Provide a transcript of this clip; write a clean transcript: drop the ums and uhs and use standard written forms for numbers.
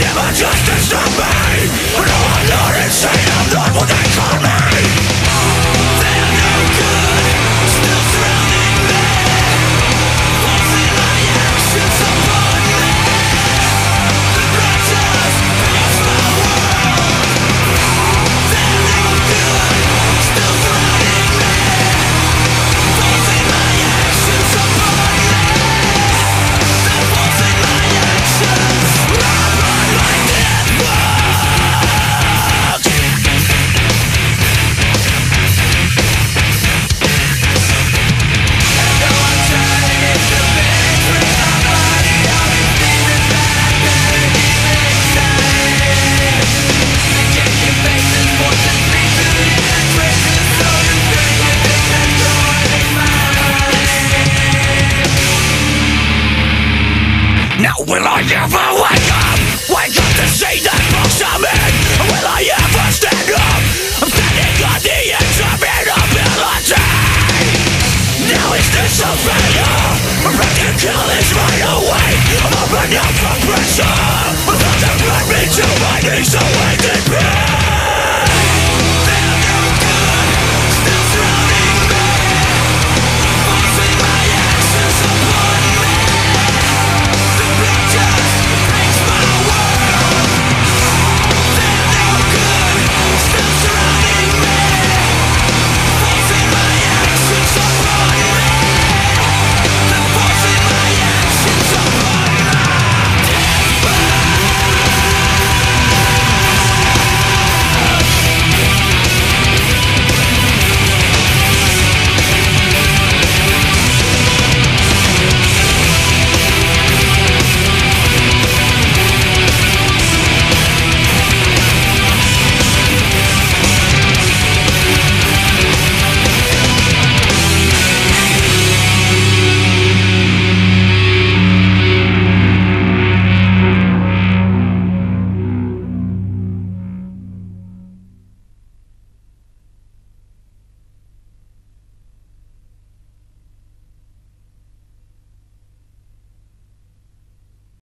evil justice to me. No, I'm not insane, I'm not what they call me. They're no good, still surrounding me, forcing my actions upon me. The righteous is my world. They're no good, still surrounding me, forcing my actions upon me. They're forcing my actions. Now will I ever wake up to see the box I'm in? Will I ever stand up? I'm standing on the edge of inability. Now is this a failure? I'm ready to kill this right away. I'm opening up for pressure.